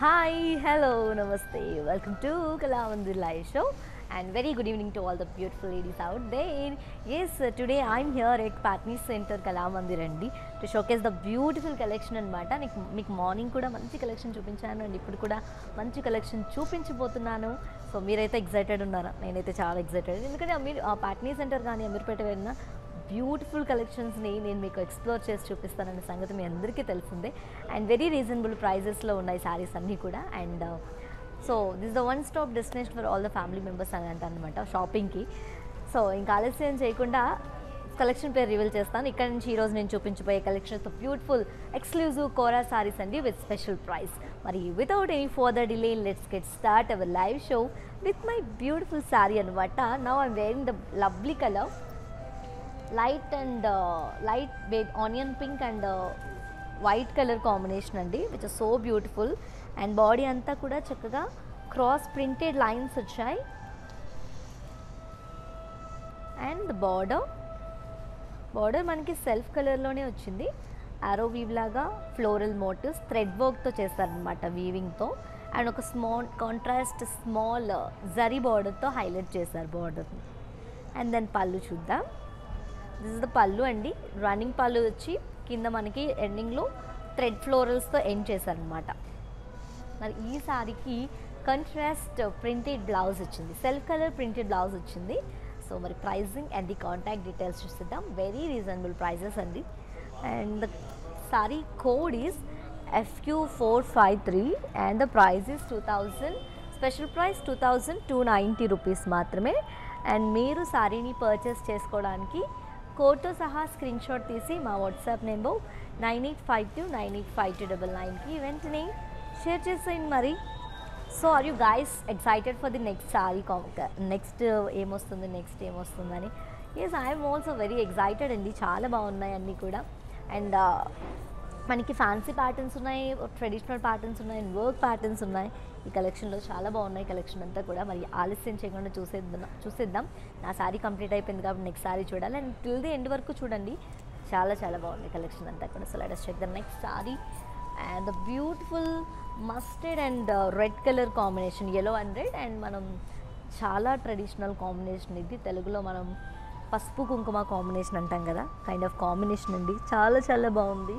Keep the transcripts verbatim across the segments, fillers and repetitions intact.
Hi, hello, namaste. Welcome to Kalamandir live show and very good evening to all the beautiful ladies out there. Yes, today I'm here at Patney Center Kalamandir andi to showcase the beautiful collection annamata. Meek morning kuda manchi collection chupinchanu and ippudu kuda manchi collection chupinchibothunanu. So meeraithe excited unnara, nenaithe chaala excited endukante Patney Center gaani Amirpet velna beautiful collections ni nenu meeku explore chesi chupistananna sangati mee andariki telusunde and very reasonable prices lo unnai sarees anni kuda and uh, so this is the one stop destination for all the family members antanamata shopping ki. So inka alashyam cheyakunda collection pair reveal chestanu ikkada nunchi ee roju nenu chupinchipoye collections of beautiful exclusive Kora sarees andi with special price. Mari without any further delay, let's get start our live show with my beautiful saree anamata. Now I'm wearing the lovely color light and uh, light baked onion pink and uh, white color combination andi, which is so beautiful and body anta kuda chakkaga cross printed lines vachai and the border border manaki self color lone vachindi arrow weave laga floral motifs thread work tho chestaru anamata weaving tho and oka small contrast small uh, zari border tho highlight chesaru border and then pallu chuddam. This is the pallu andi, running pallu vachi kinda manaki ending lo thread florals tho end chesaru anamata. Mari ee saree ki contrast printed blouse vachindi, self color printed blouse vachindi. So mari pricing and the contact details chusedam, very reasonable prices andi. And the saree code is F Q four five three and the price is two thousand, special price two thousand two hundred ninety rupees maatrame. And meeru saree ni purchase chesukodaniki code తో సహా screen shot తీసి మా WhatsApp number nine eight five two nine eight five two double నైన్కి వెంటనే share చేసేయండి మరి. So are you guys excited for the next sari కాంక next ఏమొస్తుంది నెక్స్ట్ ఏమొస్తుందని? Yes I'm also very excited అండి, చాలా బాగున్నాయి అన్నీ కూడా. అండ్ మనకి ఫ్యాన్సీ ప్యాటర్న్స్ ఉన్నాయి, ట్రెడిషనల్ ప్యాటర్న్స్ ఉన్నాయి, వర్క్ ప్యాటర్న్స్ ఉన్నాయి. ఈ కలెక్షన్లో చాలా బాగున్నాయి కలెక్షన్ అంతా కూడా. మరి ఆలస్యం చేయకుండా చూసేద్దాం చూసేద్దాం నా సారీ కంప్లీట్ అయిపోయింది కాబట్టి నెక్స్ట్ సారీ చూడాలి. అండ్ టిల్ ది ఎండ్ వరకు చూడండి, చాలా చాలా బాగుంది కలెక్షన్ అంతా కూడా. So let us check the next sari and the beautiful mustard and red colour combination, yellow and red. And మనం చాలా ట్రెడిషనల్ కాంబినేషన్ ఇది, తెలుగులో మనం పసుపు కుంకుమ కాంబినేషన్ అంటాం కదా, కైండ్ ఆఫ్ కాంబినేషన్ అండి, చాలా చాలా బాగుంది.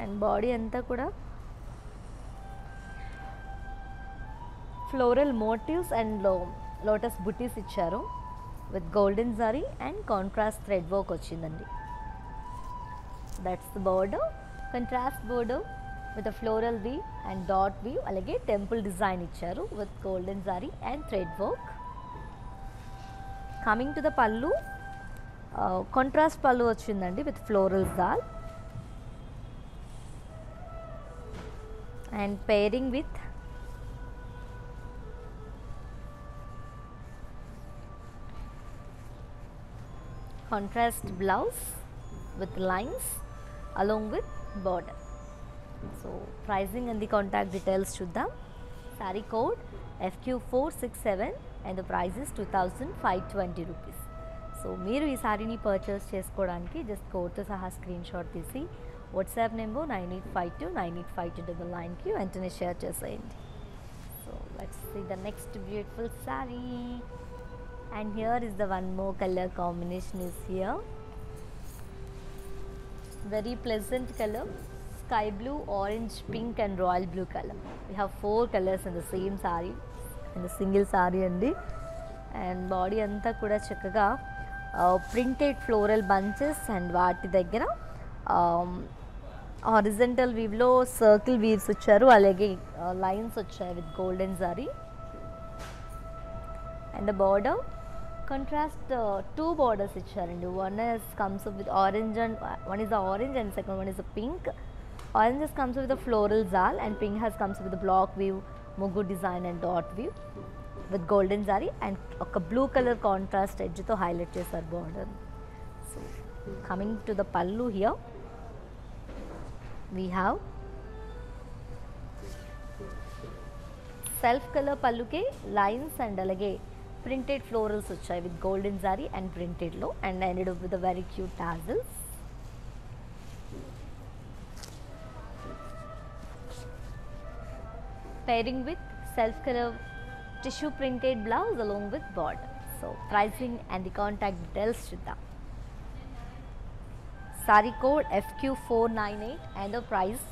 అండ్ బాడీ అంతా కూడా ఫ్లోరల్ మోటివ్స్ అండ్ లో లోటస్ బుటీస్ ఇచ్చారు with golden zari and contrast thread work వచ్చిందండి. That's the border, contrast border with a floral weave and dot weave, అలాగే టెంపుల్ డిజైన్ ఇచ్చారు with golden zari and thread work. Coming to the pallu, contrast pallu వచ్చిందండి with floral jaal and pairing with contrast blouse with lines along with border. So pricing and the contact details chuddam. Saree code F Q four six seven and the price is two thousand five hundred twenty rupees. So meeru ee saree ni purchase chesukodaniki just code tho saha screen shot tisi WhatsApp number nine eight five two nine eight five two double నైన్కి వెంటనే share చేసేయండి. So let's see the next beautiful sorry and here is the one more colour combination is here, very pleasant colour, sky blue, orange, pink and royal blue colour. We have four colours in the same sorry and single sorry అండి. And body అంతా కూడా చక్కగా printed floral bunches and వాటి దగ్గర horizontal వీవ్లో circle weaves వచ్చారు, అలాగే lines వచ్చాయి with golden zari. And border contrast two borders ఇచ్చారండి, one is comes up with orange and one is the orange and second one is pink. Orange has comes with floral jaal and pink has comes with black weave, ముగ్గు design and dot weave with golden zari and ఒక blue colour contrast ఎడ్జ్తో highlight చేశారు border. So coming to the pallu here we have self color palluke lines and alage printed florals vachai with golden zari and printed low and ended up with a very cute tassels. pairing with self-color tissue printed blouse along with border. So, pricing and the contact details Shraddha. Sari code F Q four nine eight and the price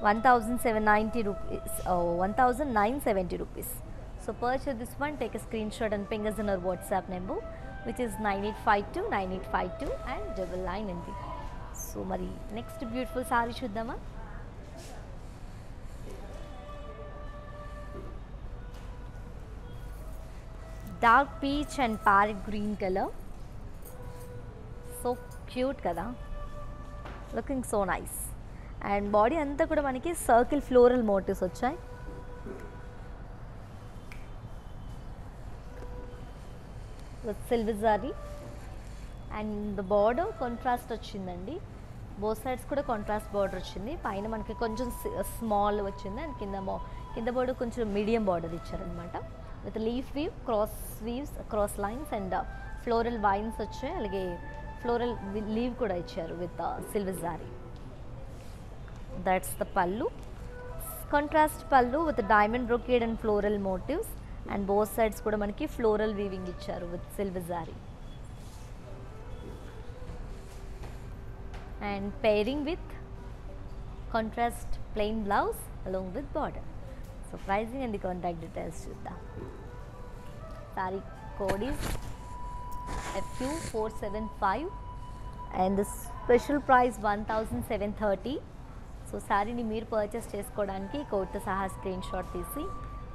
one thousand seven hundred ninety rupees, uh, one thousand nine hundred seventy rupees. So, purchase this one, take a screenshot and ping us in our WhatsApp number, which is nine eight five two nine eight five two and double line in the. So, Mari, next beautiful sari Shuddhama. Dark peach and parrot green color. So cute kada. Looking so nice. And body anta kuda maniki circle floral motifs vachai. With silver zari and the border contrast vachindandi, both sides kuda contrast border vachindi, paina manaki koncham small vachindi and kinda mo kinda border koncham medium border icharu anamata with leaf weave, cross weaves, cross lines and uh, floral vines vachai alage floral leaf kuda icharu with uh, silver zari. That's the pallu, contrast pallu with the diamond brocade and floral motifs. And both sides kuda manaki floral weaving icharu with silver zari. And pairing with contrast plain blouse along with border. So pricing and the contact details chuddam. Sari code is F Q four seven five and the special price one thousand seven hundred thirty. So sari ni meer purchase chesukodaniki code tho saha screenshot teesi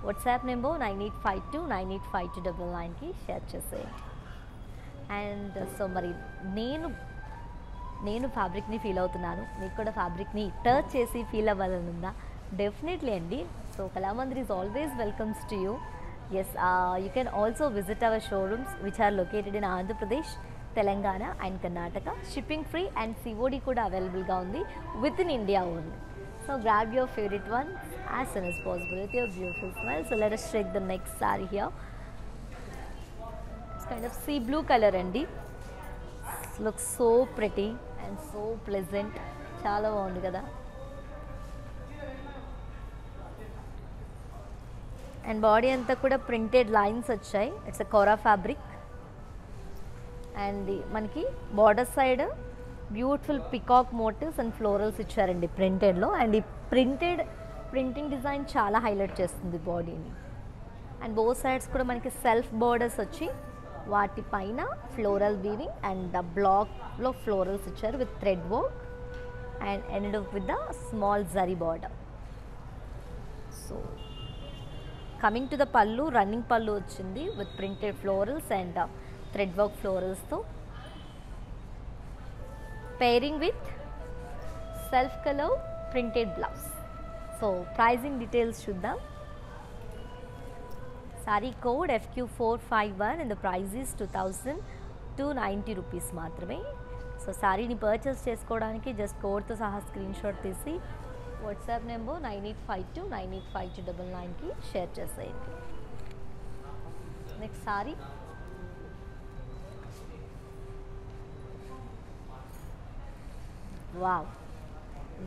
WhatsApp number nine eight five two nine eight five two nine nine ki share chesayi. And so mari nenu nenu fabric ni feel avutunnanu, meeku kuda fabric ni touch chesi feel avvalununda definitely andi. So Kalamandir is always welcomes to you. Yes, uh, you can also visit our showrooms which are located in Andhra Pradesh, Telangana and Karnataka. Shipping free and C O D kuda available ga undi within India only. So grab your favorite one as soon as possible with your beautiful smile. So let us check the next saree here. It's kind of sea blue color andi. It looks so pretty and so pleasant. Chala baagundi kada. And body anta kuda printed lines vachai. It's a Kora fabric. And the manki border side beautiful peacock motifs and florals icharandi printed lo, and the printed printing design chala highlight chestundi body ni. And both sides kuda manaki self borders vachi vaati paina floral weaving and the block lo florals icharu with thread work and ended up with the small zari border. So coming to the pallu, running pallu vachindi with printed florals and uh, thread work florals tho. Pairing with self color printed blouse. So pricing details Shuddha. Sari code F Q four five one and the price is two thousand two hundred ninety rupees maatrame. So sari ni purchase chesukodaniki just code tho saha screenshot teesi WhatsApp number nine eight five two nine eight five two nine nine ki share chesayandi. Next sari wow,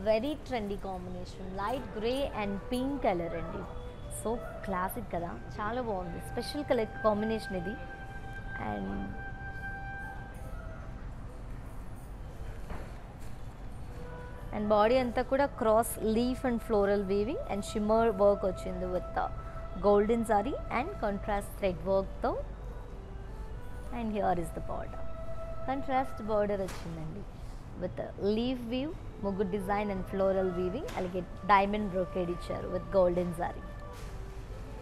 very trendy combination, light grey and pink color andi. So classic kada, chala baagundi, special color combination idi. And and body anta kuda cross leaf and floral weaving and shimmer work vachindi with the golden zari and contrast thread work tho. And here is the border, contrast border vachindandi with a leaf weave, mugu design and floral weaving, alage diamond brocade icharu with golden zari.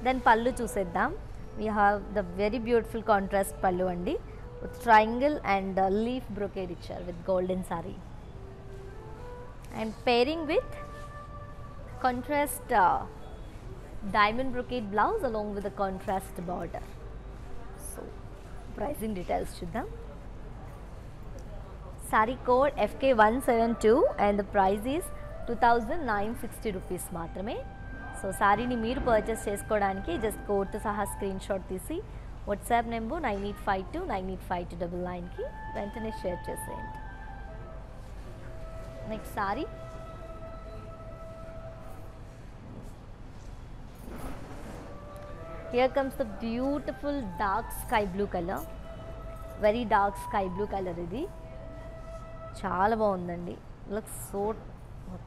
Then pallu chuseddam. We have the very beautiful contrast pallu andi with triangle and uh, leaf brocade icharu with golden zari. And pairing with contrast uh, diamond brocade blouse along with the contrast border. So pricing details chuddam. Sari code F K one seven two and the price is two thousand nine hundred sixty rupees maatrame. So sari ni meer purchase chesukodaniki just code tho saha screenshot teesi WhatsApp number nine eight five two nine eight five two nine nine ki ventane share cheseyandi. Next sari Here comes the beautiful dark sky blue color. Very dark sky blue color idi. Chaala baagundandi. Looks so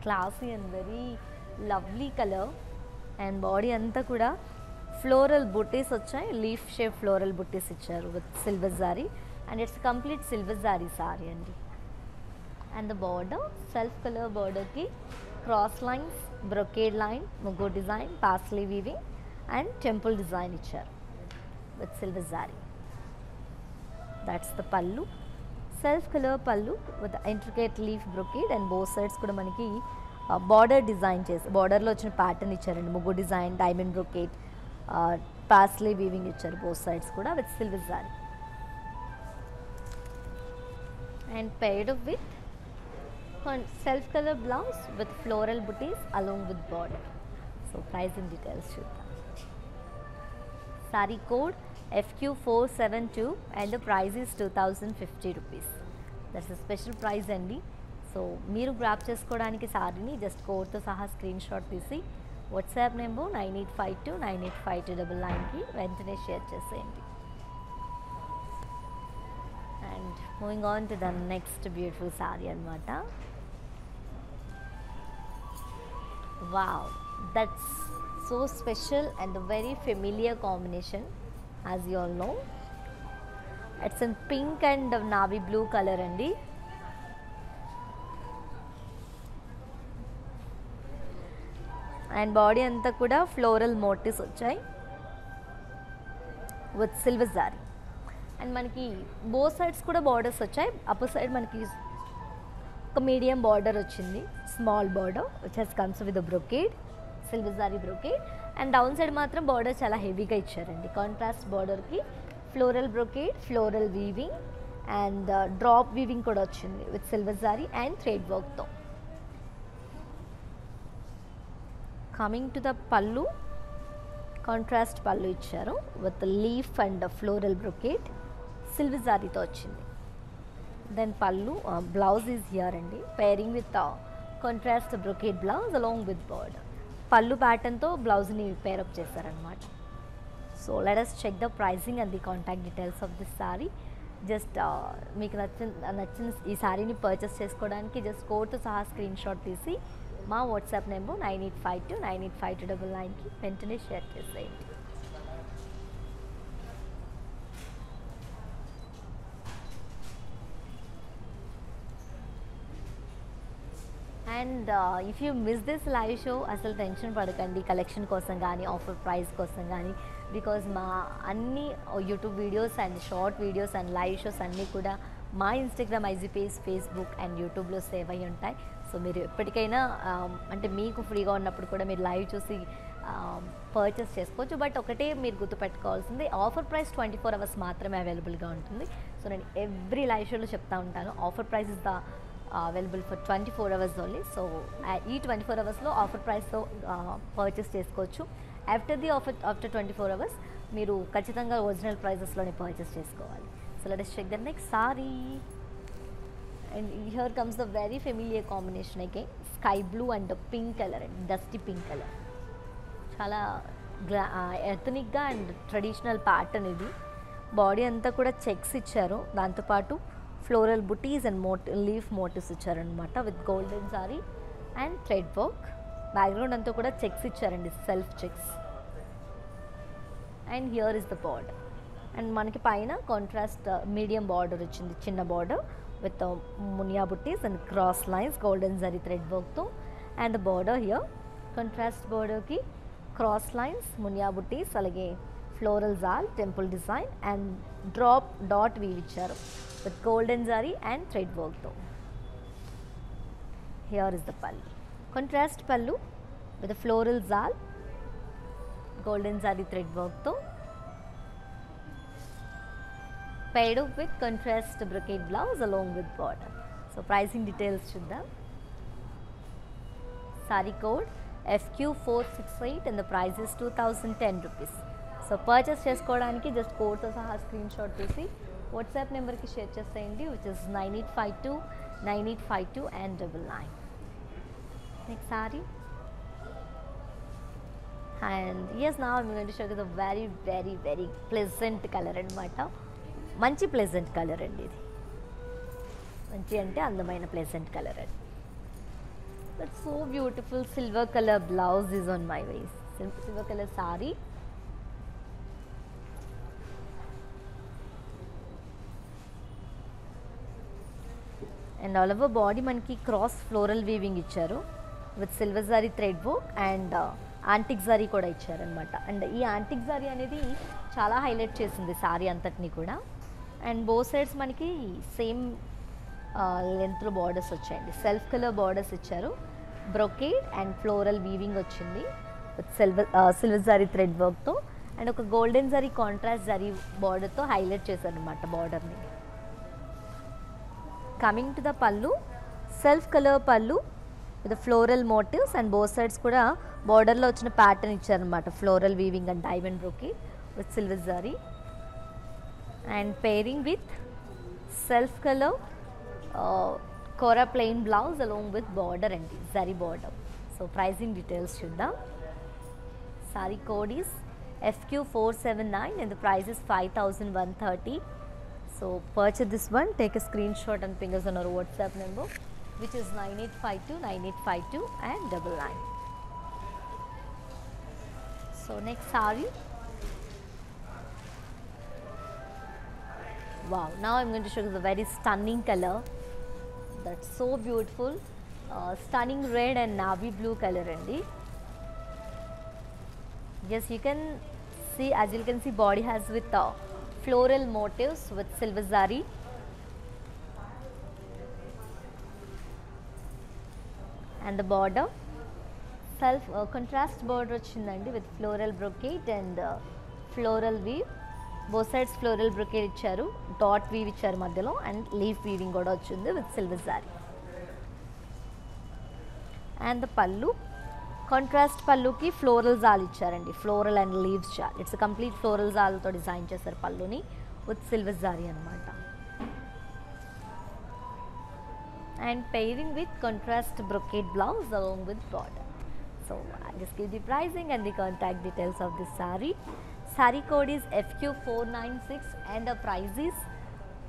classy and very lovely color. And body anta kuda floral booties vachai, leaf shaped floral booties icharu with silver zari, and it's a complete silver zari saree andi. And the border self color border ki cross lines, brocade line, mugo design, parsley weaving and temple design icharu with silver zari. That's the pallu, self color pallu with intricate leaf brocade and both sides kuda maniki border design chesi border lo ochina pattern icharu and mugo design, diamond brocade, uh, parsley weaving icharu both sides kuda with silver zari, and paired up with self color blouse with floral booties along with border. So price and details chudam. Sari code F Q four seven two and the price is two thousand fifty rupees. That's a special price andi. So meeru grab chesukodaniki saree ni just code tho saha screenshot tisi WhatsApp number nine eight five two nine eight five two nine nine ki ventane share cheseyandi. And moving on to the next beautiful saree anamata. Wow, that's so special and a very familiar combination, as you all know. It's in pink and navy blue color andi. And body anta kuda floral motifs vachai with silver zari, and manaki both sides kuda borders vachai. Upper side manaki oka medium border vachindi, small border which has comes with a brocade, silver zari brocade, and down side matram border chala heavy ga icharandi. Contrast border ki floral brocade, floral weaving and uh, drop weaving kuda ochindi with silver zari and thread work tho. Coming to the pallu, contrast pallu icharu with leaf and floral brocade, silver zari tho ochindi. Then pallu uh, blouse is here andi, pairing with uh, contrast brocade blouse along with border. Pallu pattern tho blouse ni pair up chesaru anamata. So let us check the pricing and the contact details of this saree. Just meeku nachina ee saree ni purchase chesukodaniki just code tho saha screenshot tisi ma WhatsApp number nine eight five two nine eight five two nine nine ki ventane share cheseyandi. And uh, if you miss this live show, asal tension padakandi collection kosam gaani, offer price kosam gaani, because ma anni YouTube videos and short videos and live shows anni kuda ma Instagram I G page, Facebook and YouTube lo save ayi untayi. So meeru eppatikaina ante meeku free ga unnappudu kuda meeru live chusi purchase chesukochu, but okate meeru gurtu pettukovalsindi offer price twenty four hours maatrame available ga untundi. So nenu every live show lo chepta untanu offer price is the Uh, available for twenty four hours only. So uh, e twenty four hours lo offer price tho uh, purchase chesukochu. After the offer, after twenty four hours meeru kachithanga original prices lo ne purchase chesukovali. So let us check the next saree, and here comes the very familiar combination again, sky blue and the pink color, dusty pink color. Chala uh, ethnic ga and traditional pattern idi. Body anta kuda checks icharu, danto paatu floral booties and mot- leaf motifs icharanamata with golden saree and thread work. Background anta kuda checks icharandi, self checks. And here is the border, and manaki paina contrast uh, medium border ichindi, chinna border with uh, munia booties and cross lines, golden saree thread work tho. And the border here contrast border ki cross lines, munia booties alage floral zal, temple design and drop dot weave icharu with golden zari and thread work tho. Here is the pallu, contrast pallu with a floral zal, golden zari thread work tho, paired up with contrast brocade blouse along with border. So pricing details chuddam. Sari code F Q four six eight and the price is two thousand ten rupees. So purchase chesukodaniki just code tho saha screenshot tisi WhatsApp number ki share chesayandi, which is nine eight five two nine eight five two and double nine. Next saree, And yes, now I'm going to show you the very, very, very pleasant color and mata. Manchi pleasant color and it. Manchi ante andamaina pleasant color and. That's so beautiful. Silver color blouse is on my waist. Silver color saree. And all over body manki cross floral weaving icharu with silver zari thread work and uh, antique zari koda icharu anamata. And ee antique zari anedi chala highlight chesindi saree antatni kuda. And both sides maniki same uh, length lo borders vachayandi. Self color borders icharu, brocade and floral weaving vachindi with silver uh, silver zari thread work tho and oka golden zari contrast zari border tho highlight chesaru anamata border ni. Coming to the pallu, self color pallu with the floral motifs and both sides kuda border lo ochina pattern icharu anamata, floral weaving and diamond brocade with silver zari and pairing with self color uh, Kora plain blouse along with border and zari border. So pricing details chuddam. Sari code is F Q four seven nine and the price is five thousand one hundred thirty. So purchase this one, take a screenshot and ping us on our WhatsApp number, which is nine eight five two nine eight five two and double nine. So next saree. Wow, now I am going to show you the very stunning color. That's so beautiful. Uh, stunning red and navy blue color andi. Yes, you can see, as you can see, body has with the floral motifs with silver zari and the border self uh, contrast border ochindandi with floral brocade and uh, floral weave, both sides floral brocade icharu, dot weave icharu madhyalo and leaf weaving kuda ochindi with silver zari. And the pallu contrast pallu ki floral zal icharandi, floral and leaves zal. It's a complete floral zal tho design chesaru pallu ni with silver zari anamata. And pairing with contrast brocade blouse along with border. So I just give the pricing and the contact details of this saree. Saree code is F Q four nine six and the price is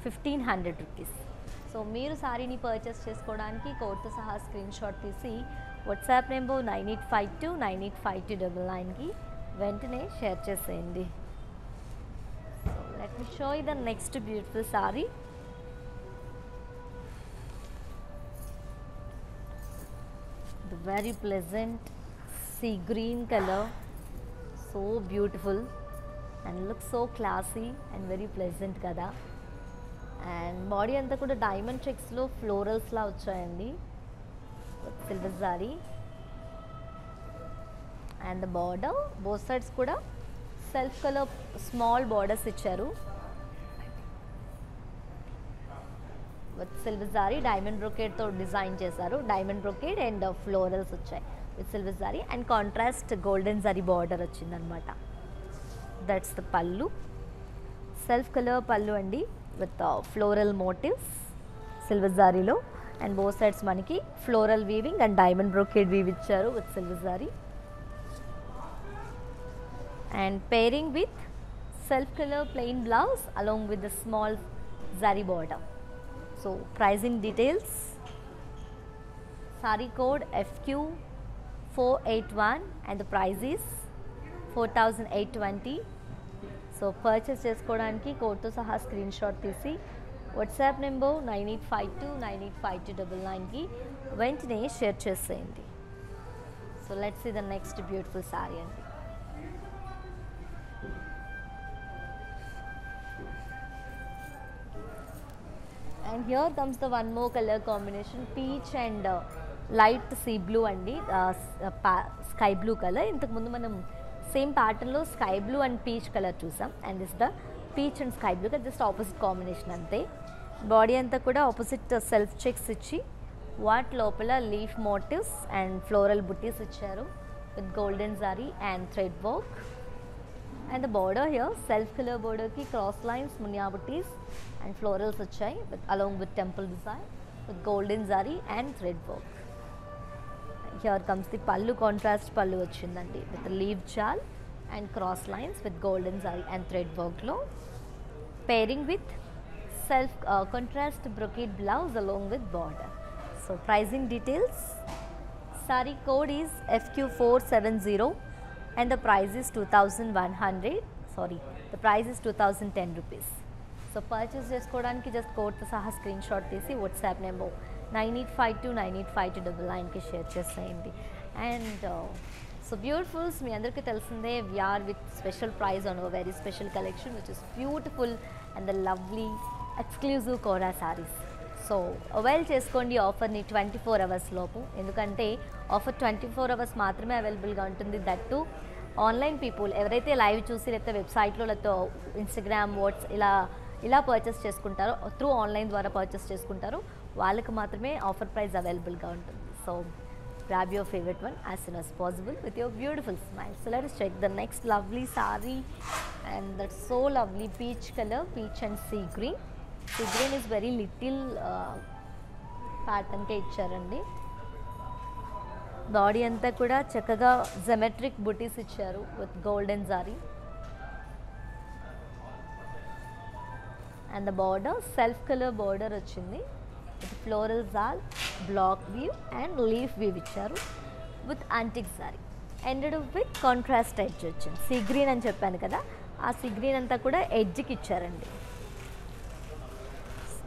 fifteen hundred rupees. So meer saree ni purchase chesukodaniki code tho saha screenshot tisi WhatsApp number nine eight five two nine eight five two double nine ki ventane share cheseyandi. So let me show you the next beautiful saree. The very pleasant sea green color, so beautiful and looks so classy and very pleasant kada. And body anta kuda diamond checks lo florals la vachayandi. Silver zari and the border, both sides kuda self color small borders icharu with silver zari, diamond brocade tho design chesaru, diamond brocade and uh, florals vachai with silver zari and contrast golden zari border vachindi anamata. That's the pallu, self color pallu andi with uh, floral motifs silver zari lo and both sides maniki floral weaving and diamond brocade weave icharu with silver zari and pairing with self color plain blouse along with the small zari border. So pricing details, saree code F Q four eight one and the price is four thousand eight hundred twenty. So purchase chesukodaniki code tho saha screenshot tisi WhatsApp number nine eight five two nine eight five two double nine ki ventane share cheseyandi. So let's see the next beautiful saree andi. And here comes the one more color combination, peach and uh, light sea blue andi, uh, uh, sky blue color. Intaku mundu manam same pattern lo sky blue and peach color chusam and this is the peach and sky blue, just opposite combination ante. Body anta kuda opposite self checks ichi what lopala leaf motifs and floral booties icharu with golden zari and thread work. And the border here self color border ki cross lines munya booties and florals ichai with along with temple design with golden zari and thread work. here comes the pallu contrast pallu vachindandi with the leaf jal and cross lines with golden zari and thread work lo, pairing with self uh, contrast brocade blouse along with border. So pricing details, sari code is F Q four seven zero and the price is two thousand one hundred, sorry, the price is two thousand ten rupees. So purchase chesukodaniki just code tho saha screenshot tesi WhatsApp number nine eight five two nine eight five two nine nine ki share chesayandi. And uh, so beautifuls mee andariki telusinde, we are with special price on our very special collection which is beautiful and the lovely exclusive Kora sarees. So avail cheskondi offer ni twenty four hours lopu, endukante offer twenty four hours maatrame available ga untundi. That too online people evaraithe live chusi leta website lo leta Instagram WhatsApp ila ఇలా purchase చేసుకుంటారో through online ద్వారా purchase చేసుకుంటారో వాళ్ళకి మాత్రమే offer price అవైలబుల్గా ఉంటుంది. So grab your favorite one as soon as possible with your beautiful smile. So let us check the next lovely saree, and that's so lovely peach color, peach and sea green. Sea green is very little uh, pattern కే ఇచ్చారండి. Body అంతా కూడా చక్కగా geometric బూటీస్ ఇచ్చారు with golden saree. And the border self color border vachindi with floral zal, block weave and leaf weave icharu with antique saree, ended up with contrast edge vachindi. Sea green ani cheppanu kada, aa sea green anta kuda edge ki icharandi.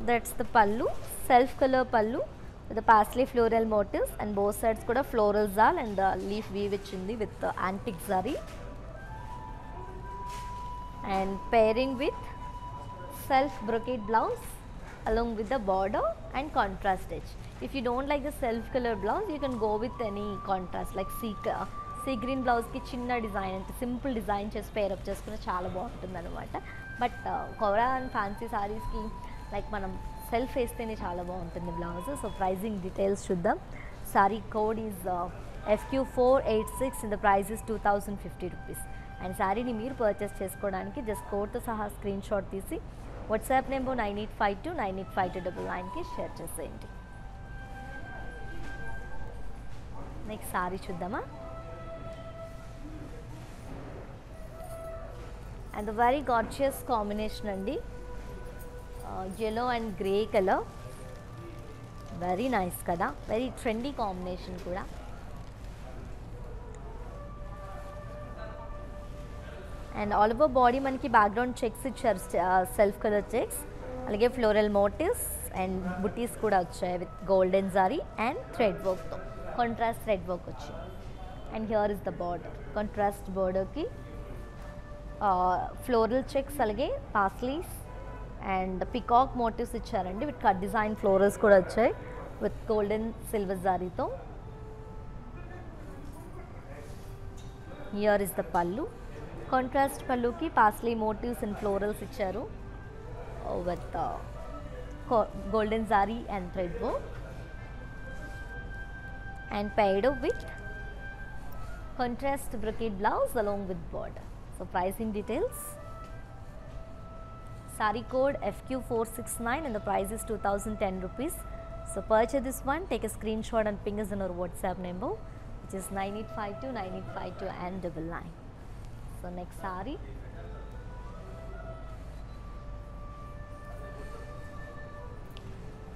That's the pallu, self color pallu with the parsley floral motifs and both sides kuda floral zal and the leaf weave vachindi with the antique saree and pairing with self brocade blouse along with the border and contrast edge. If you don't like the self color blouse, you can go with any contrast like sea uh, sea green blouse ki chinna design ante simple design just pair up cheskuna chaala baaguntund anamata. But uh, Kora and fancy sarees ki like manam self estene chaala baaguntundi blouse. So pricing details chuddam. Saree code is uh, F Q four eight six and the price is two thousand fifty rupees. And saree ni meer purchase chesukodaniki just code tho saha screenshot tisi WhatsApp number nine eight five two nine eight five two nine nine కి share చేసేయండి. Next sorry చూద్దామా? And the very gorgeous combination అండి, yellow and grey colour, very nice కదా, very trendy combination కూడా. And all over body మనకి background checks ఇచ్చారు, self colour checks, అలాగే floral motifs and butis కూడా వచ్చాయి with golden zari and thread వర్క్తో, కాంట్రాస్ట్ థ్రెడ్ వర్క్ వచ్చింది. And here is the border, contrast బార్డర్కి ఫ్లోరల్ చెక్స్ అలాగే పాస్లీస్ అండ్ పికాక్ మోటివ్స్ ఇచ్చారండి విత్ కట్ డిజైన్ ఫ్లోరల్స్ కూడా వచ్చాయి విత్ గోల్డెన్ సిల్వర్ జారీతో. Here is the pallu, contrast పళ్ళుకి పాస్లీ మోటివ్స్ అండ్ ఫ్లోరల్స్ ఇచ్చారు with golden zari and thread work and paired with contrast brocade blouse along with border. So pricing details, sorry code F Q four six nine and the price is two thousand ten rupees. So purchase this one, take a screenshot and ping us on our WhatsApp number which is nine eight five two nine eight five two and double nine. So next saree,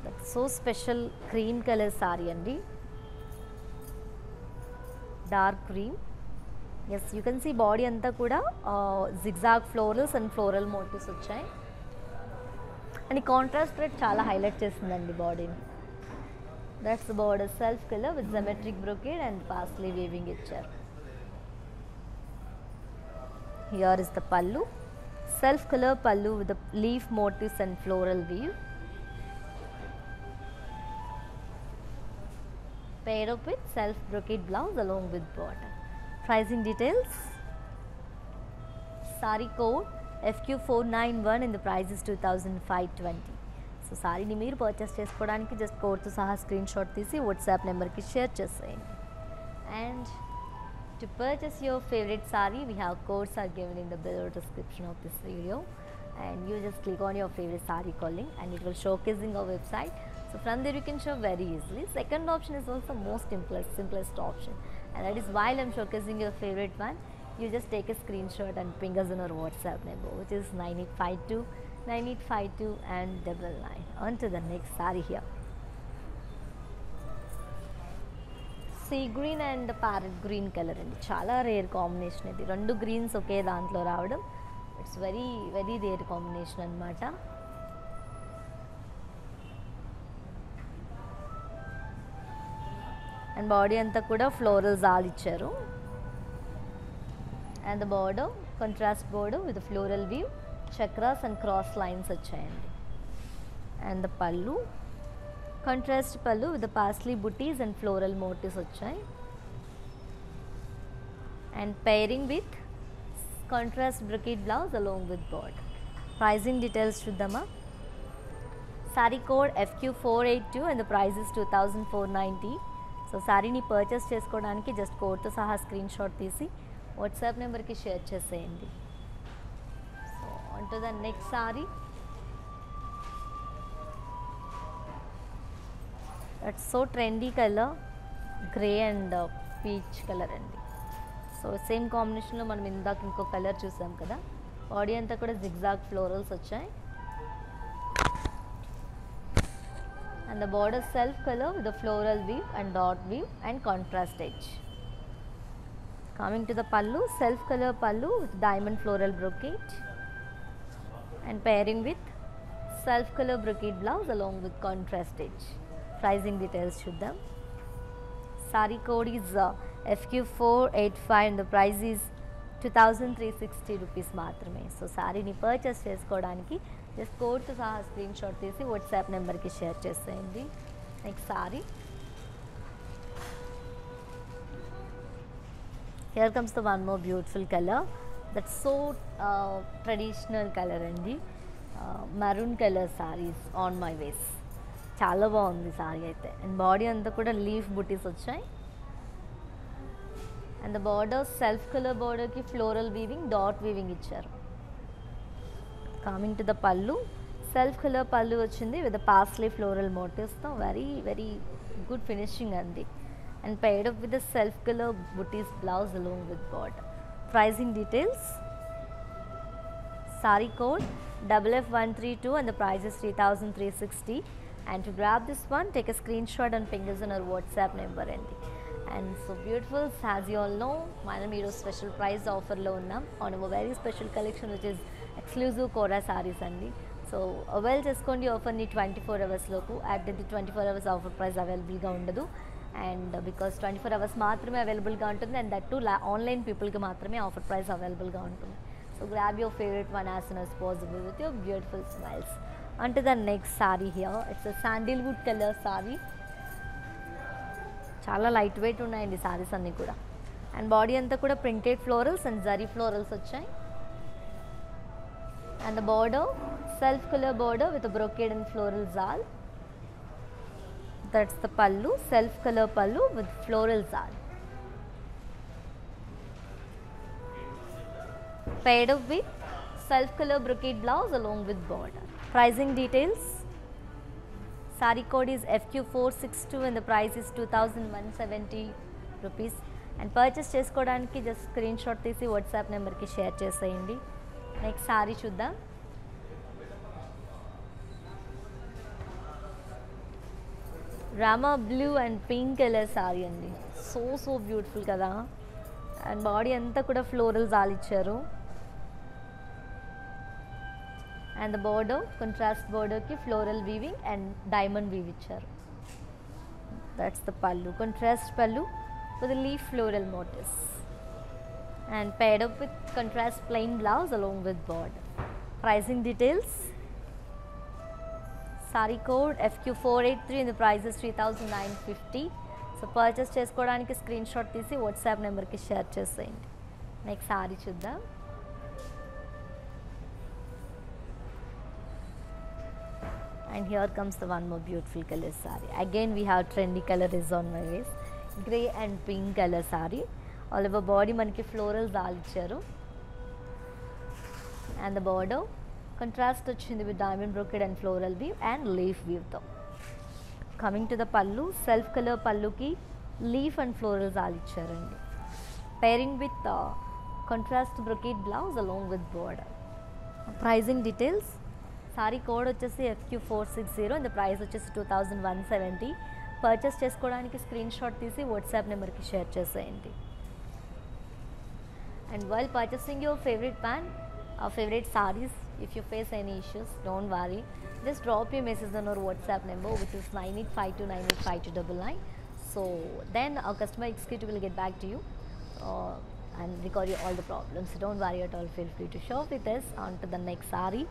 that's so special cream color saree andi, dark cream. Yes, you can see body anta kuda uh, zigzag florals and floral motifs vachayi and contrast thread chala highlight chestundandi body ni. That's the border self color with symmetric brocade and parsley weaving icharu. Here is the pallu, self color pallu with the leaf motifs and floral weave, paired up with self brocade blouse along with border. Pricing details, saree code F Q four nine one and the price is two thousand five hundred twenty. So saree ni meer purchase chesukodaniki just code tho saha screenshot tisi WhatsApp number ki share chesayandi. And to purchase your favorite saree, we have codes are given in the below description of this video, and you just click on your favorite saree calling and it will showcasing our website So from there you can show very easily. Second option is also the most simplest, simplest option, and that is while I am showcasing your favorite one, you just take a screenshot and ping us in our WhatsApp number, which is nine eight five two nine eight five two and double nine. On to the next saree here. Sea green and parrot green color andi, chala rare combination idi. Rendu greens oke dantlo raavadam, it's very very rare combination anamata. And body anta kuda florals all icharu, and the border contrast border with the floral weave, chakras and cross lines achayandi. And the pallu contrast pallu with the parsley booties and floral motifs achai, and pairing with contrast brocade blouse along with border. Pricing details chuddama. Saree code F Q four eight two and the price is two thousand four hundred ninety. So saree ni purchase chesukodaniki just code tho saha screenshot teesi WhatsApp number ki share cheseyandi. So on to the next saree. It's so trendy color, grey and uh, peach color andi. So same combination lo manam indak inko color chusam kada. Body anta kuda zigzag florals vachayi, and the border self color with the floral weave and dot weave and contrast edge. Coming to the pallu, self color pallu with diamond floral brocade and pairing with self color brocade blouse along with contrast edge. Pricing details chuddam. Saree code is uh, F Q four eight five and the price is two thousand three hundred sixty rupees maatrame. So saree ni purchase chesukodaniki just code tho saha screenshot tesi WhatsApp number ki share cheseyandi. Next saree. Here comes the one more beautiful color. That's so uh, traditional color andi. Uh, maroon color sarees on my waist. చాలా బాగుంది sorry అయితే, and body అంతా కూడా leaf butis వచ్చాయి, and the border self colour బార్డర్కి floral weaving dot weaving ఇచ్చారు. Coming to the pallu, self colour pallu వచ్చింది with paisley floral మోటివ్స్తో, వెరీ వెరీ గుడ్ ఫినిషింగ్ అంది, and paired up with the self colour butis blouse along with border. Pricing details, sorry code double F one three two and the price is three thousand three hundred sixty. And to grab this one, take a screenshot and ping us on our WhatsApp number andi. And so beautifuls, as you all know, manam ee roju special price offer lo unnam on a very special collection which is exclusive Kora sarees andi. So avail cheskondi offer ni twenty four hours loku, at the twenty four hours offer price available ga undadu, and because twenty four hours maatrame available ga untundi, and that too online people ki maatrame offer price available ga untundi. So grab your favorite one as soon as possible with your beautiful smiles. On to the next saree here. It's a sandalwood color saree. Chala lightweight unnayandi sarees anni kuda, and body anta kuda printed florals and zari florals vachayi, and the border self color border with a brocade and floral zal. That's the pallu, self color pallu with floral zal, paired up with self color brocade blouse along with border. Pricing details, saree code is F Q four six two and the price is two thousand one hundred seventy rupees, and purchase chesukodaniki just screenshot tesi WhatsApp number ki share cheseyandi. Next saree chuddam. Rama blue and pink color saree andi, so so beautiful kada, and body anta kuda florals all icharu, and the border contrast border ki floral weaving and diamond weave icharu. That's the pallu, contrast pallu with the leaf floral motifs and paired up with contrast plain blouse along with border. Pricing details, saree code F Q four eight three and the price is three thousand nine hundred fifty. So purchase chesukodaniki screenshot tesi WhatsApp number ki share cheseyandi. Next saree chuddam. And here comes the one more beautiful color saree. Again we have trendy color is on my waist, grey and pink color saree. All over body manki florals all icharu, and the border contrast ochindi with diamond brocade and floral weave and leaf weave tho. Coming to the pallu, self color palluki leaf and florals alichcharandi. Pairing with uh, contrast brocade blouse along with border. Pricing details. Sari code F Q four six zero and the price is two thousand one hundred seventy. Purchase cheskodaniki screenshot tisi WhatsApp number ki share chesayandi. And while purchasing your favorite pant or favorite sarees, if you face any issues, don't worry. Just drop your message on our WhatsApp number, which is nine eight five two nine eight five two nine nine. So then our customer executive will get back to you uh, and record you all the problems. So don't worry at all. Feel free to shop with us. On to the next saree.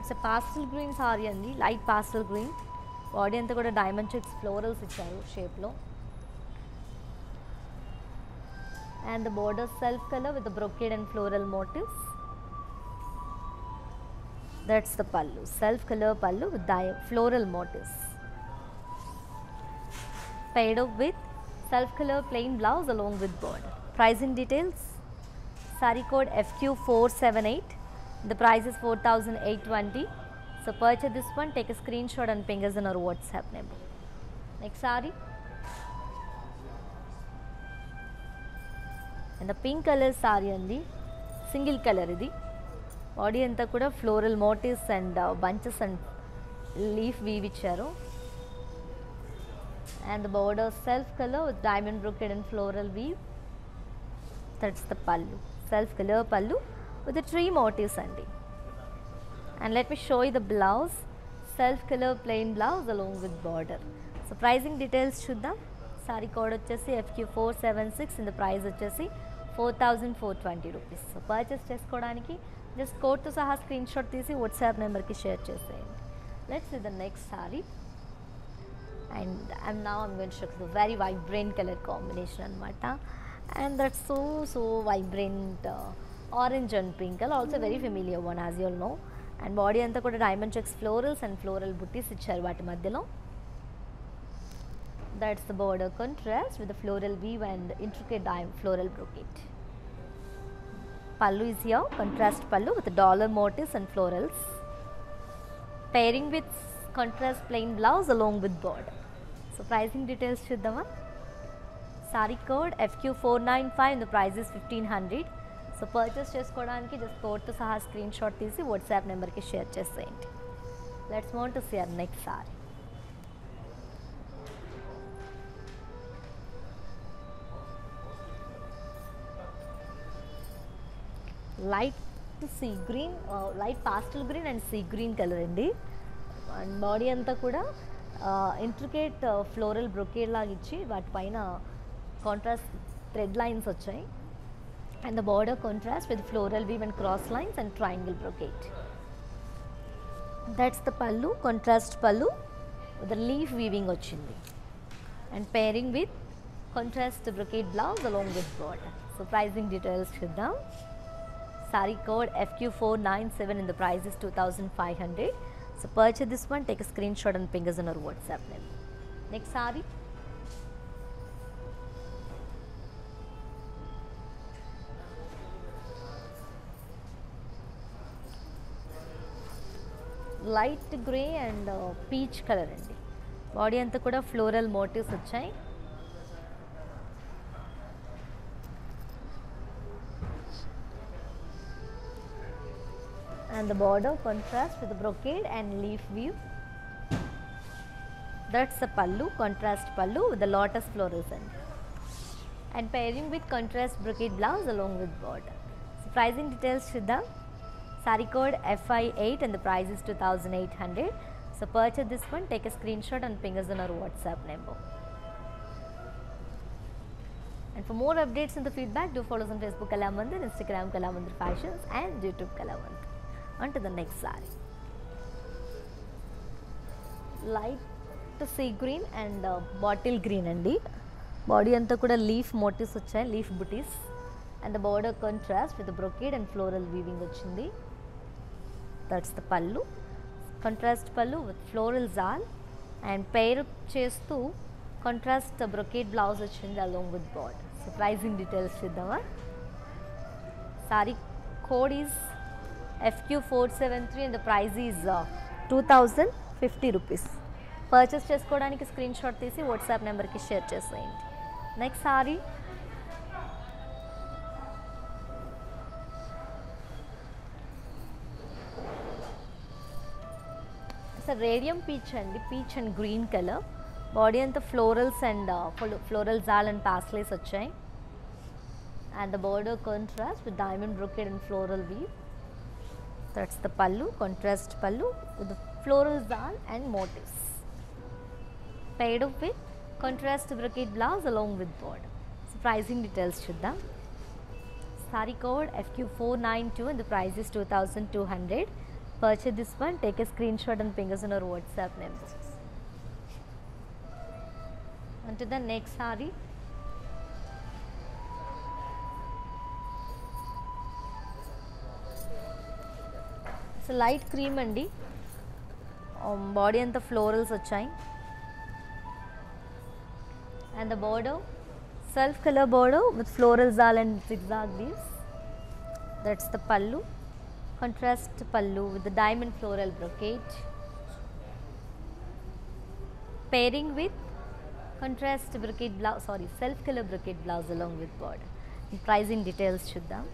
It's a pastel green saree andi, light pastel green. Body anta kuda diamond checks florals icharu shape lo. And the border self color with the brocade and floral motifs. That's the pallu, self color pallu with floral motifs. Paired up with self color plain blouse along with border. Pricing details. Sari code F Q four seven eight. The price is four thousand eight hundred twenty. So purchase this one, take a screenshot and ping us in our WhatsApp number. Next sari. And the pink color saree and the single color idi. Body anta kuda floral motifs and uh, bunches and leaf weave icharu. And the border self color with diamond brocade and floral weave. That's the pallu. Self color pallu with the tree motifs andi. And let me show you the blouse. Self color plain blouse along with border. So pricing details chuddam. Sari code F Q four seven six and the price is four thousand four hundred twenty rupees. So purchase cheskodaniki just code to saha screenshot tisi WhatsApp number ki share chesayandi. Let's see the next sari. And I'm now I'm going to show you the very vibrant color combination anamata. And that's so so vibrant uh, orange and pink color, also very familiar one as you all know. And body anta kuda diamond checks florals and floral booties icharu vaati madhyalo. That's the border contrast with the floral weave and intricate floral brocade. Pallu is here, contrast pallu with the dollar motifs and florals. Pairing with contrast plain blouse along with border. So pricing details chuddama. Sari code F Q four nine five and the price is fifteen hundred. So purchase cheskodaniki just code to saha screenshot tisi WhatsApp number ki share chesayandi. Let's move on to see our next saree. Light to sea green, uh, light pastel green and sea green color andi. And body anta kuda uh, intricate uh, floral brocade laga ichi vaati paina contrast thread lines vachayi. And the border contrast with floral weave and cross lines and triangle brocade. That's the pallu, contrast pallu with the leaf weaving vachindi. And pairing with contrast brocade blouse along with border. So pricing details chuddam. Sari code F Q four nine seven and the price is two thousand five hundred. So purchase this one, take a screenshot and ping us on our WhatsApp number. Next sari. Light grey and uh, peach color andi. Body anta kuda floral motifs vachayi. And the border contrast with the brocade and leaf weave. That's the pallu, contrast pallu with the lotus florals and and pairing with contrast brocade blouse along with border. So pricing details chuddam. Sari code F I eight and the price is two thousand eight hundred. So purchase this one, take a screenshot and ping us on our WhatsApp number. And for more updates and the feedback, do follow us on Facebook Kalamandir, Instagram Kalamandir Fashions and YouTube Kalamandir. On to the next saree. Light to sea green and uh, bottle green andi. Body anta kuda leaf motifs vachayi, leaf booties. And the border contrast with the brocade and floral weaving vachindi. That's the pallu, contrast pallu with floral zal and pair chestu contrast brocade blouse vachindi along with border. Surprising details chuddama. Saree code is F Q four seven three and the price is uh, two thousand fifty rupees. Purchase cheskodaniki screenshot teesi WhatsApp number ki share chesayandi. Next saree. It's a radium peach and peach and green color. Body and the florals and uh, floral zal and pastels achai. And the border contrast with diamond brocade and floral weave. That's the pallu, contrast pallu with the floral zal and motifs. Paired up with contrast brocade blouse along with border. So pricing details chuddam. Sari code F Q four nine two and the price is two thousand two hundred. Purchase this one, take a screenshot and ping us on our WhatsApp number. On to the next sari. It's a light cream andi. Um, body and the florals achai. And the border, self color border with floral zal and zigzag leaves. That's the pallu. Contrast pallu with the diamond floral brocade. Pairing with contrast brocade blouse, sorry, self color brocade blouse along with border. And pricing details chuddam.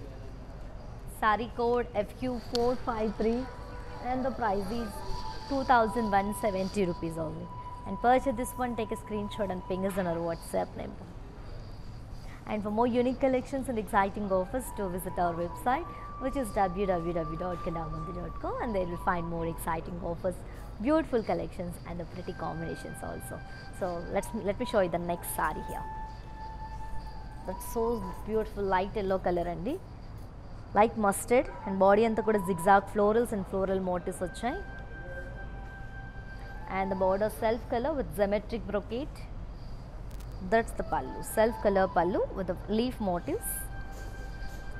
Sari code F Q four five three and the price is two thousand one hundred seventy rupees only. And purchase this one, take a screenshot and ping us on our WhatsApp number. And for more unique collections and exciting offers, do visit our website, which is w w w dot kalamandir dot com, and there you will find more exciting offers, beautiful collections and the pretty combinations also. So let's let me show you the next saree here. That's so beautiful, light yellow color andi, like mustard, and body anta kuda zigzag florals and floral motifs achai. And the border self color with symmetric brocade. That's the pallu, self color pallu with the leaf motifs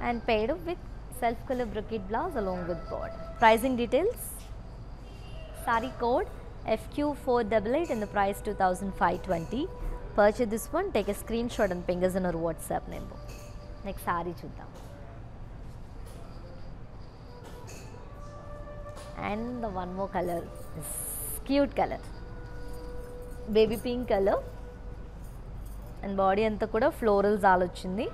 and paired up with self color brocade blouse along with border. Pricing details, sari code F Q four eight eight and the price two thousand five hundred twenty. Purchase this one, take a screenshot and ping us on our WhatsApp number. Next sari chuddam. And the one more color is cute color, baby pink color, and body anta kuda floral zal ochindi,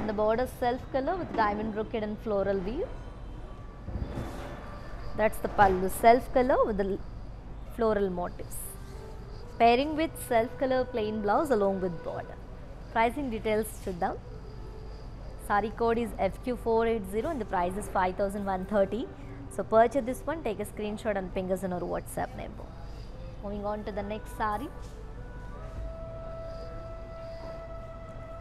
and the border self color with diamond brocade and floral weave. That's the pallu, self color with the floral motifs, pairing with self color plain blouse along with border. Pricing details chuddam. Sari code is F Q four eight zero and the price is five thousand one hundred thirty. So purchase this one, take a screenshot and ping us on our WhatsApp number. Moving on to the next saree.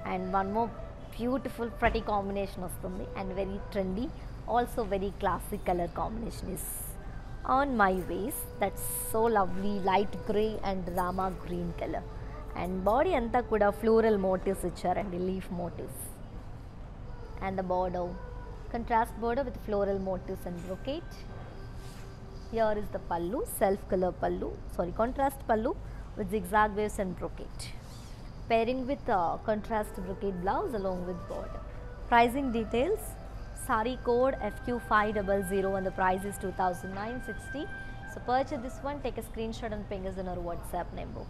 And one more beautiful pretty combination of something and very trendy, also very classic color combination is on my waist. That's so lovely, light grey and rama green color. And body anta kuda floral motifs ichar and leaf motifs. And the border, contrast border with floral motifs and brocade. Here is the pallu, self color pallu, sorry contrast pallu with zigzag waves and brocade. Pairing with uh, contrast brocade blouse along with border. Pricing details, sari code F Q five zero zero and the price is two thousand nine hundred sixty. So purchase this one, take a screenshot and ping us on our WhatsApp number.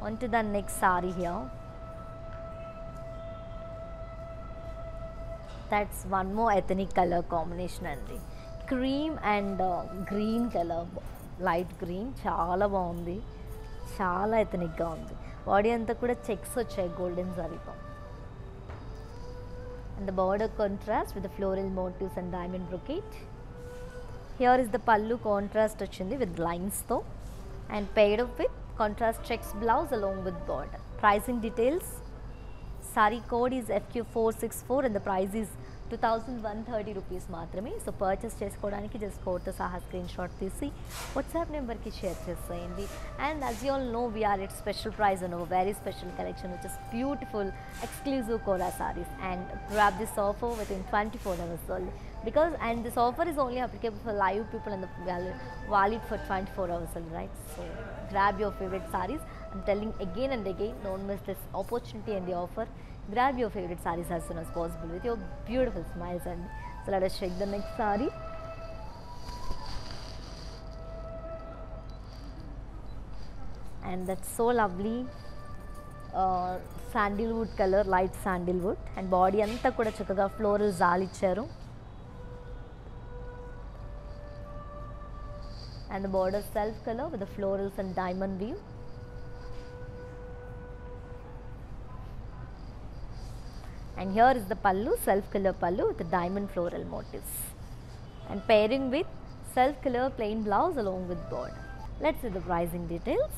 On to the next sari here. That's one more ethnic color combination andi, cream and uh, green color, light green, chala baundi, chala ethnic ga undi. Body anta kuda checks vachai golden saree tho, and the border contrast with the floral motifs and diamond brocade. Here is the pallu, contrast vachindi with lines tho and paired up with contrast checks blouse along with border. Pricing details, sari code is F Q four six four and the price is two thousand one hundred thirty rupees matrame. So purchase cheskodaniki just code tho saha screenshot teesi WhatsApp number ki share chesayandi. And as you all know, we are at special price on our very special collection, which is beautiful exclusive Kora sarees, and grab this offer within twenty-four hours only, because and this offer is only applicable for live people and the valid for twenty-four hours only, right? So grab your favorite sarees. I'm telling again and again, don't miss this opportunity and the offer. Grab your favorite sarees as soon as possible with your beautiful smiles and So let us check the next saree. And that's so lovely uh, sandalwood color, light sandalwood, and body anta kuda chakaga floral zali icharu, and the border self color with the florals and diamond weave. And here is the pallu, self color pallu with the diamond floral motifs, and pairing with self color plain blouse along with border. Let's see the pricing details.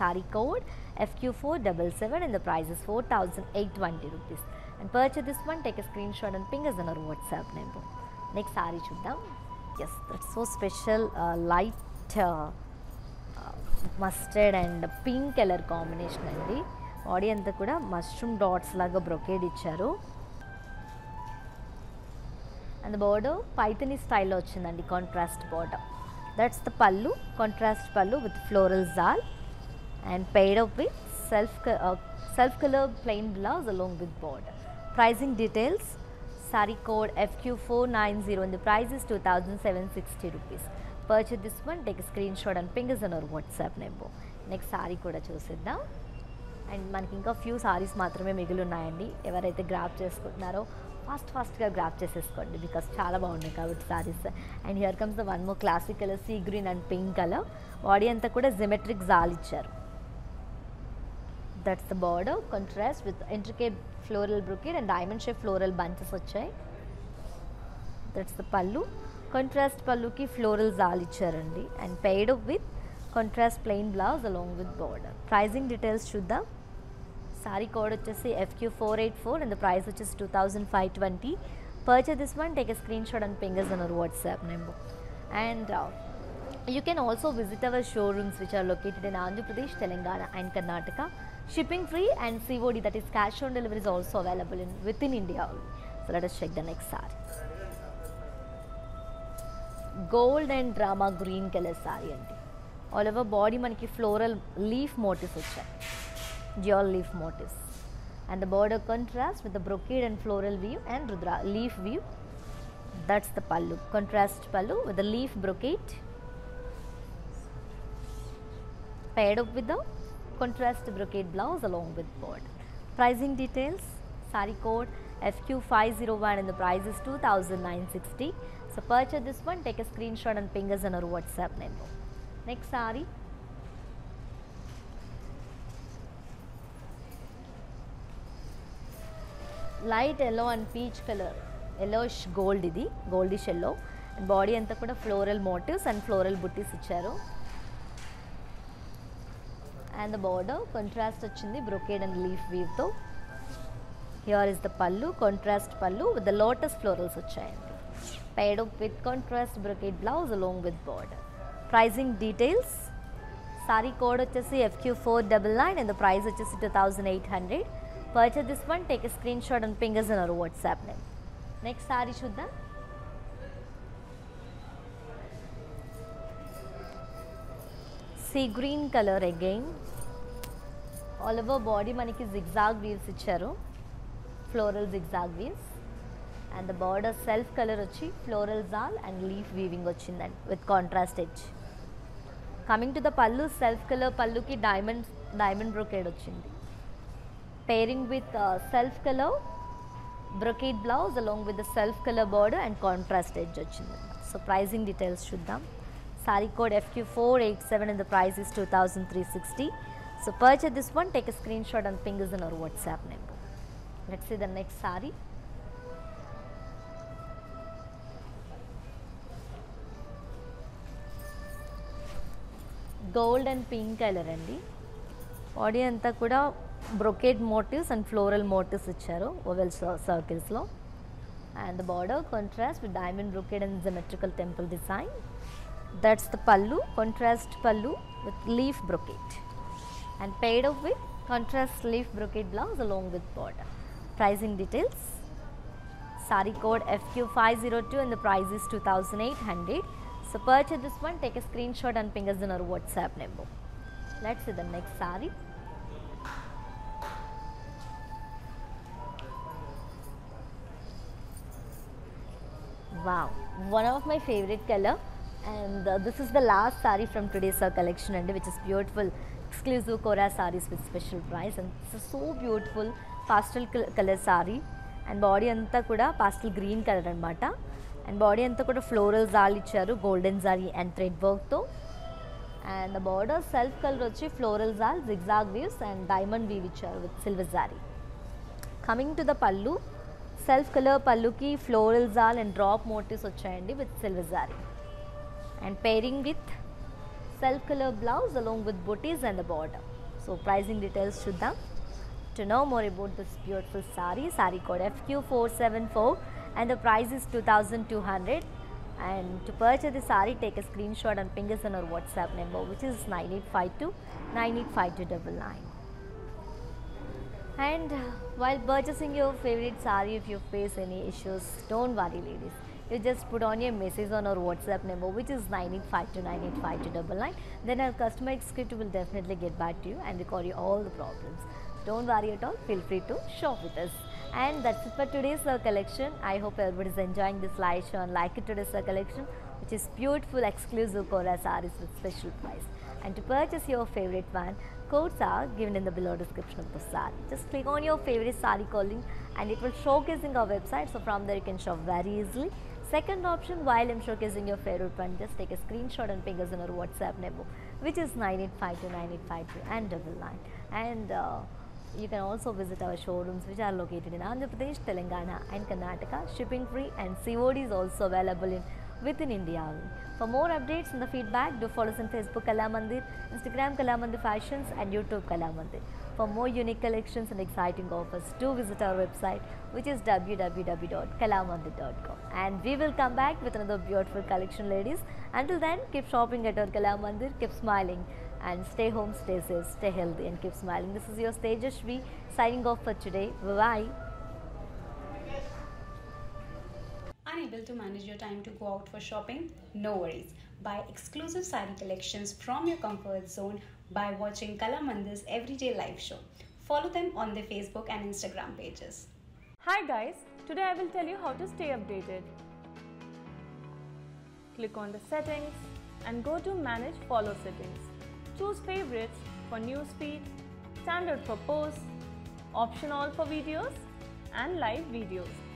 Saree code F Q four seven seven and the price is four thousand eight hundred twenty rupees. And purchase this one, take a screenshot and ping us on our WhatsApp number. Next saree chuddam. Yes, that's so special, uh, light uh, uh, mustard and pink color combination andi. Body anta kuda mushroom dots laga brocade icharu. And the border Pythony style ochindandi, contrast border. That's the pallu, contrast pallu with floral zal, and paired up with self uh, self color plain blouse along with border. Pricing details, saree code F Q four nine zero and the price is two thousand seven hundred sixty rupees. Purchase this one, take a screenshot and ping us on our WhatsApp number. Next saree kuda chusedam. And manaki inka few sarees maatrame migili unnayandi. Evaraithe grab chestunnaro fast fast ga grab chesesukondi because chaala baagundi kabatti sarees. And here comes the one more classic color, sea green and pink color. Body anta kuda symmetric zal icharu. That's the border contrast with intricate floral brocade and diamond shaped floral bunches vachai. That's the pallu, contrast pallu ki floral zal icharandi, and paired up with contrast plain blouse along with border. Pricing details chuddam. Saree code vachesi F Q four eight four and the price which is two thousand five hundred twenty. Purchase this one, take a screenshot and ping us on our WhatsApp number. And uh, you can also visit our showrooms which are located in Andhra Pradesh, Telangana and Karnataka. Shipping free and C O D, that is cash on delivery, is also available in within India only. So let us check the next saree. Gold and drama green color saree ante. All over body manaki floral leaf motifs vachai. Dual leaf motifs, and the border contrast with the brocade and floral weave and rudra leaf weave. That's the pallu, contrast pallu with the leaf brocade, paired up with the contrast brocade blouse along with border. Pricing details, saree code F Q five zero one and the price is two thousand nine hundred sixty. So purchase this one, take a screenshot and ping us on our WhatsApp number. Next saree. Light yellow and peach color, yellowish gold idi, goldish yellow, and body anta kuda floral motifs and floral buttis icharu, and the border contrast vachindi brocade and leaf weave tho. Here is the pallu, contrast pallu with the lotus florals vachayandi, paired up with contrast brocade blouse along with border. Pricing details, saree code vachesi F Q four nine nine and the price vachesi two thousand eight hundred. Purchase this one, take a screenshot and ping us on our WhatsApp name. Next saree chuddam. Sea green color again. All over body maniki zigzag weaves icharu, floral zigzag weaves, and the border self color vachi floral zal and leaf weaving vachindi with contrast edge. Coming to the pallu, self color pallu ki diamond diamond brocade vachindi, pairing with uh, self color brocade blouse along with the self color border and contrast edge vachindi. So pricing details chuddam. Saree code F Q four eight seven and the price is two thousand three hundred sixty. So purchase this one, take a screenshot and ping us on our WhatsApp number. Let's see the next saree. Gold and pink color andi. Body anta kuda brocade motifs and floral motifs icharu, oval circles lo, and the border contrast with diamond brocade and symmetrical temple design. That's the pallu, contrast pallu with leaf brocade, and paired up with contrast leaf brocade blouse along with border. Pricing details, saree code F Q five zero two and the price is two thousand eight hundred. So purchase this one, take a screenshot and ping us on our WhatsApp number. Let's see the next saree. Wow, one of my favorite color, and uh, this is the last saree from today's uh, collection, and which is beautiful exclusive Kora sarees with special price, and this is so beautiful pastel color saree, and body anta kuda pastel green color anamata, and body anta kuda floral zari icharu, golden zari and thread work tho, and the border self color vachi floral zari zigzag weaves and diamond weave icharu with silver zari. Coming to the pallu, self color pallu ki floral zal and drop motifs vachayandi with silver zari, and pairing with self color blouse along with booties and the border. So pricing details chuddam. To know more about this beautiful saree, saree code F Q four seven four, and the price is two thousand two hundred, and to purchase the saree take a screenshot and ping us on our WhatsApp number, which is nine eight five two nine eight five two nine nine. And while purchasing your favorite saree, if you face any issues, don't worry ladies. You just put on your message on our WhatsApp number, which is nine eight five two nine eight five two nine nine. Then our customer executive will definitely get back to you and record you all the problems. Don't worry at all. Feel free to shop with us. And that's it for today's uh, collection. I hope everybody is enjoying this live show and like it today's uh, collection, which is beautiful exclusive Kora sarees with special price. And to purchase your favorite one, codes are given in the below description of the saree. Just click on your favorite saree calling and it will showcasing our website, so from there you can shop very easily. Second option, while I'm showcasing your favorite one, just take a screenshot and ping us on our WhatsApp number, which is nine eight five two nine eight five two and double nine. And uh, you can also visit our showrooms, which are located in Andhra Pradesh, Telangana and Karnataka, shipping free, and C O D is also available in within India. For more updates and the feedback, do follow us on Facebook Kalamandir, Instagram Kalamandir Fashions and YouTube Kalamandir. For more unique collections and exciting offers, do visit our website, which is w w w dot kalamandir dot com. And we will come back with another beautiful collection ladies. Until then, keep shopping at our Kalamandir, keep smiling and stay home, stay safe, stay healthy and keep smiling. This is your Stejashvi signing off for today. Bye-bye. Unable to manage your time to go out for shopping? No worries. Buy exclusive saree collections from your comfort zone by watching Kalamandir's everyday live show. Follow them on their Facebook and Instagram pages. Hi guys, today I will tell you how to stay updated. Click on the settings and go to manage follow settings. Choose favorites for newsfeed, standard for posts, option all for videos and live videos.